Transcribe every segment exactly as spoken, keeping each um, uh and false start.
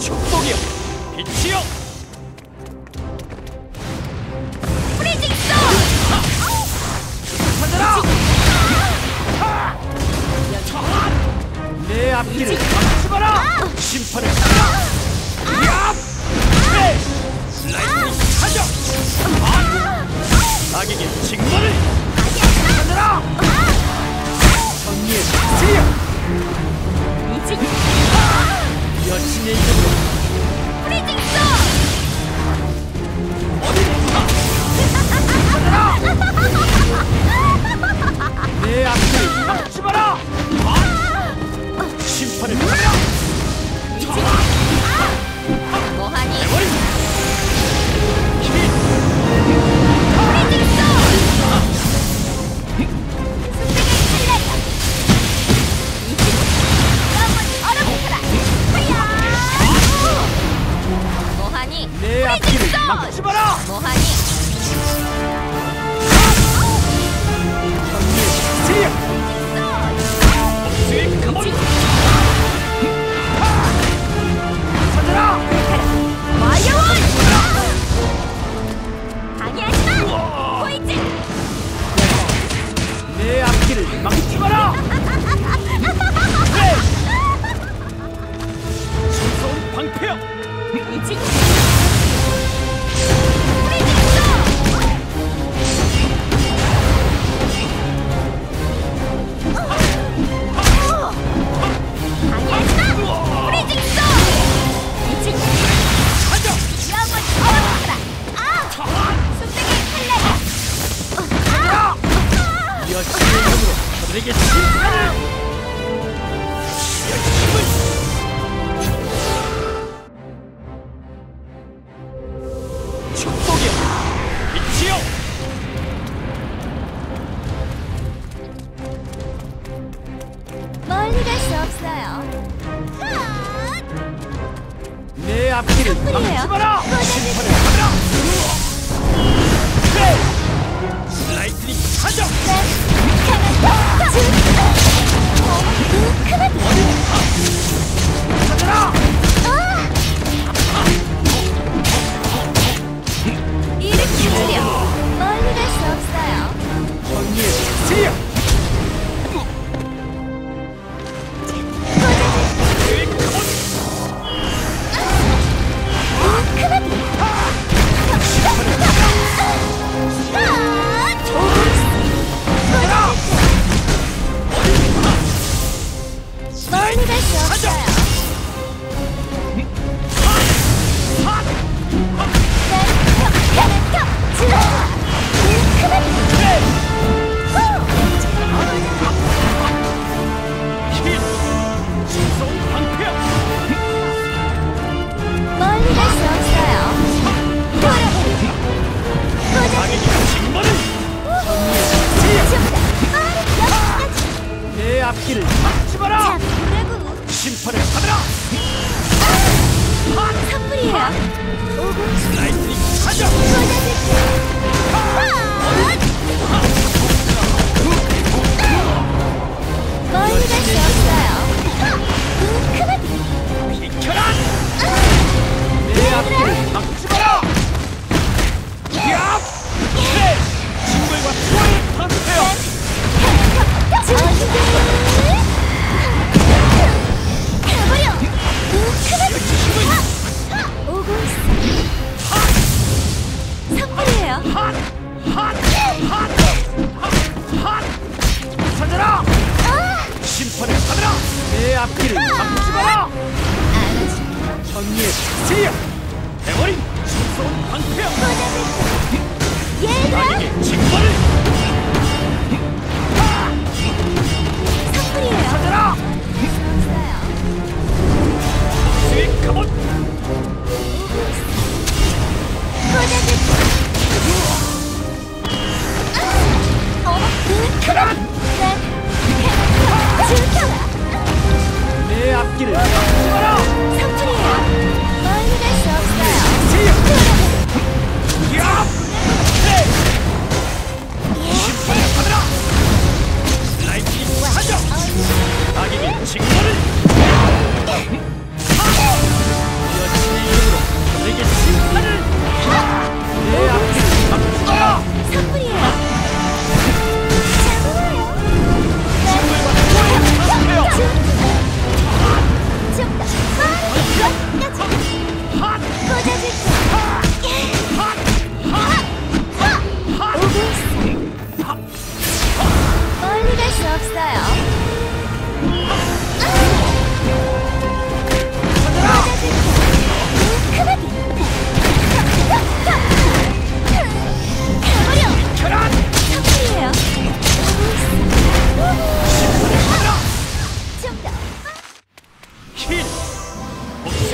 축복이여, 빛이여. 프리징스! 찾아라! 내 앞길을 감추거라! 심판을 받아라! 야! 그래! 슬라이딩 사격! 악에게 징벌을! 찾아라! 정리의 빛이여! 여친의 이름으로 프리징스! 어디로 내 앞길을 감추거라! 심판을 받아라! 뭐하니? 프리징스! 내 앞길을 막지 마라! 뭐하니? 스윗 컴온! 찾아라! 와이어원! 방해하지 마! 포이즈! 내 앞길을 막지 마라! 순서운 방패야! 이지! 내게 심판을! 축복이여! 빛이여! 멀리 갈 수 없어요. 내 앞길을 막지 마라! 심판을 받아라! 슬라이트닝 사격! 앞길을 막지 마라! 심판을 받아라! 선물이에요! 슬라이트닝 사격! 멀리 갈 수 없어요! 비켜라! 내 앞길을 막지 마라! 징벌과 수월을 받으세요! 저 가버려! 오고 있어! 선물이에요! 찾아라! 심판을 받아라! 내 앞길을 막지 마라! 정리의 빛이여! 대머리! 무서운 방패야! 나에게 징벌을! 내 앞길을 막지 마라! 삼촌이에요! 멀리 갈 수 없어요! 야! 심판을 받으라! 슬라이딩 사격! 악에게 징벌을!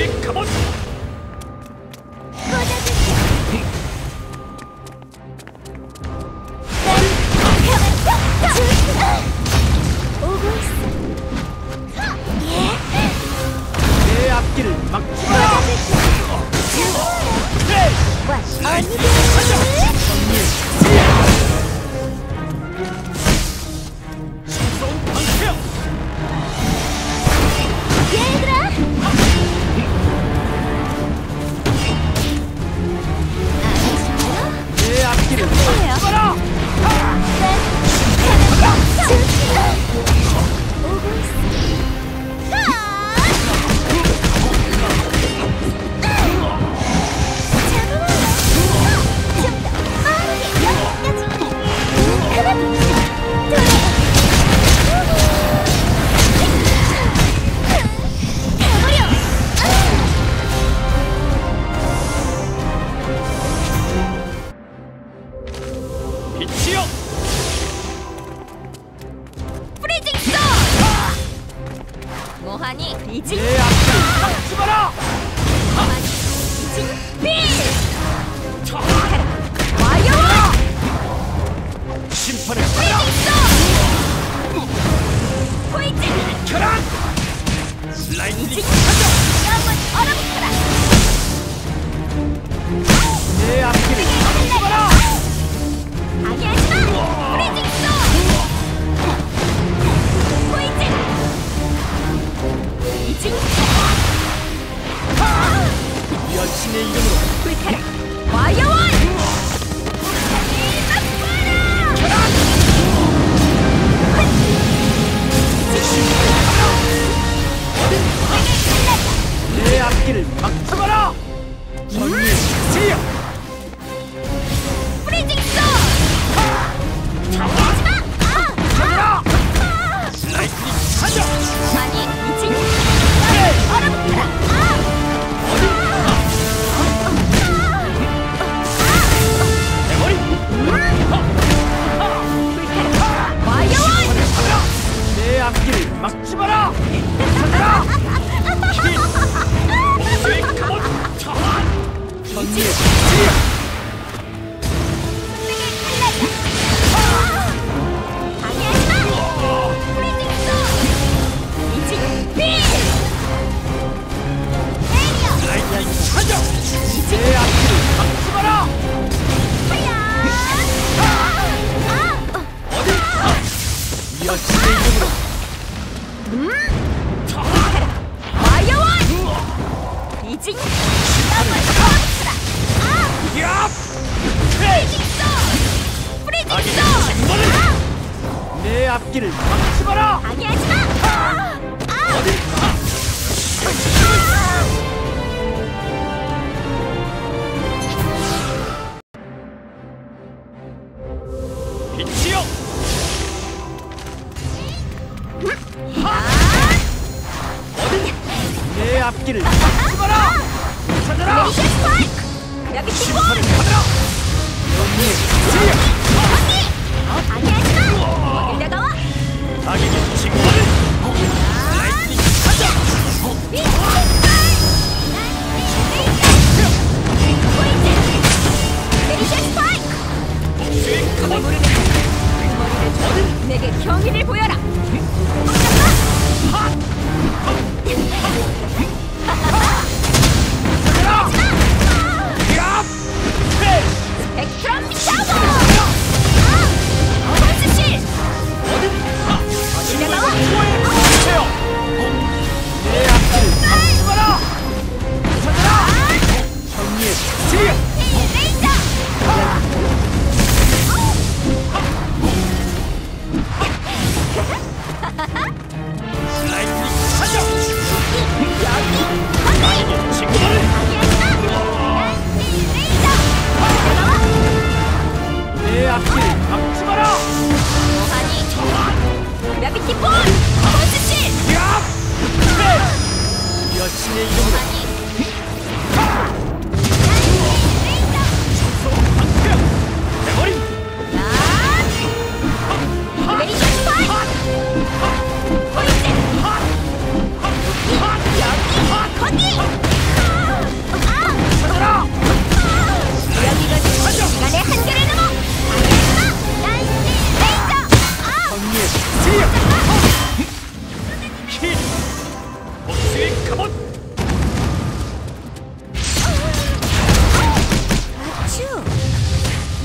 헛!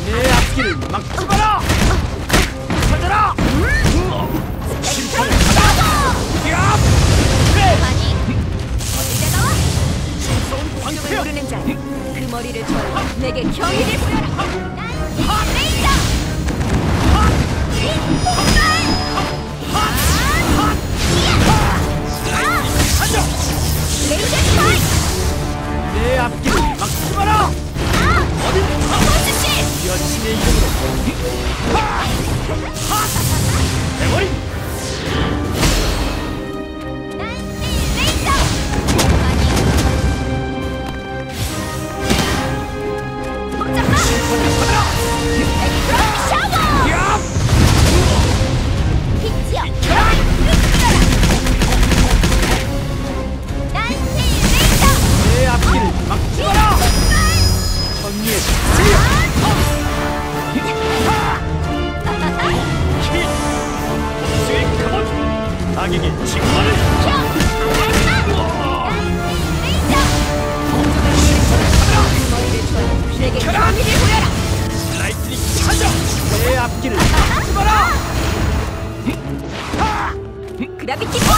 내 앞길을 막지 마라. 찾아라. 심판을 받아. 그 모르는 자, 그 머리를 조아 내게 경의를 부여라. 난 레이더. 레이더 스파이. 내 앞길을 막지 마라. 어디? 여신의 이름으로. 내 머리. 그라비티 볼!